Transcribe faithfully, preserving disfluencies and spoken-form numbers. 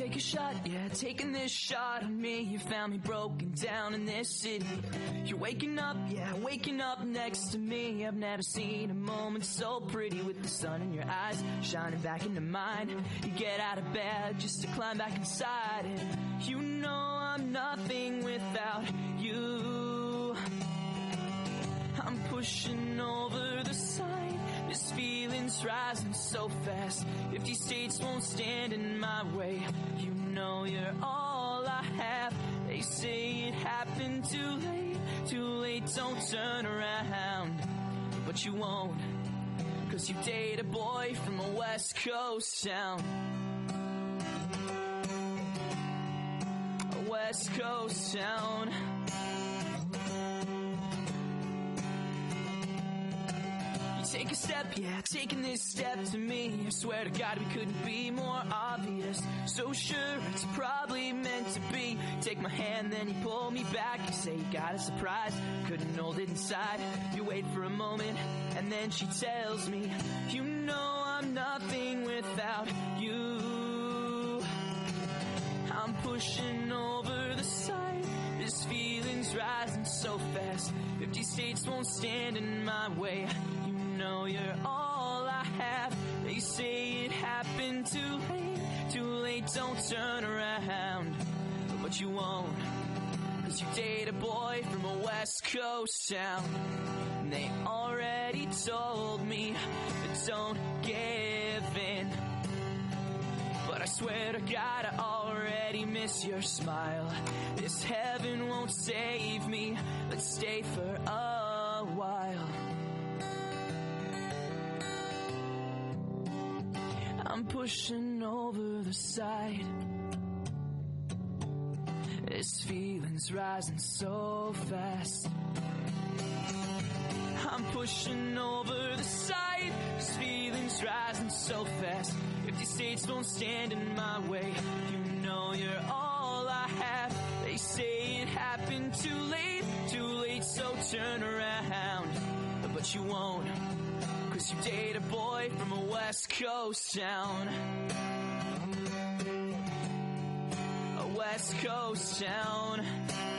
take a shot, yeah, taking this shot at me. You found me broken down in this city. You're waking up, yeah, waking up next to me. I've never seen a moment so pretty, with the sun in your eyes shining back into mine. You get out of bed just to climb back inside, and you know I'm nothing without you. I'm pushing over the side. This feeling's rising so fast. Fifty states won't stand in my way. You know you're all I have. They say it happened too late. Too late, don't turn around. But you won't, cause you date a boy from a West Coast town. A West Coast town. Take a step, yeah, taking this step to me. I swear to God we couldn't be more obvious. So sure, it's probably meant to be. Take my hand, then you pull me back. You say you got a surprise, couldn't hold it inside. You wait for a moment, and then she tells me, you know I'm nothing without you. I'm pushing over the side. This feeling's rising so fast. Fifty states won't stand in my way. You know you're all I have. They say it happened too late. Too late, don't turn around. But you won't, cause you date a boy from a West Coast town. And they already told me that don't give in, but I swear to God I already miss your smile. This heaven won't save me. Let's stay for a while. I'm pushing over the side. This feeling's rising so fast. I'm pushing over the side. This feeling's rising so fast. If these states don't stand in my way, you know you're all I have. They say it happened too late. Too late, so turn around. But you won't, cause you date a boy from a West Coast town. A West Coast town.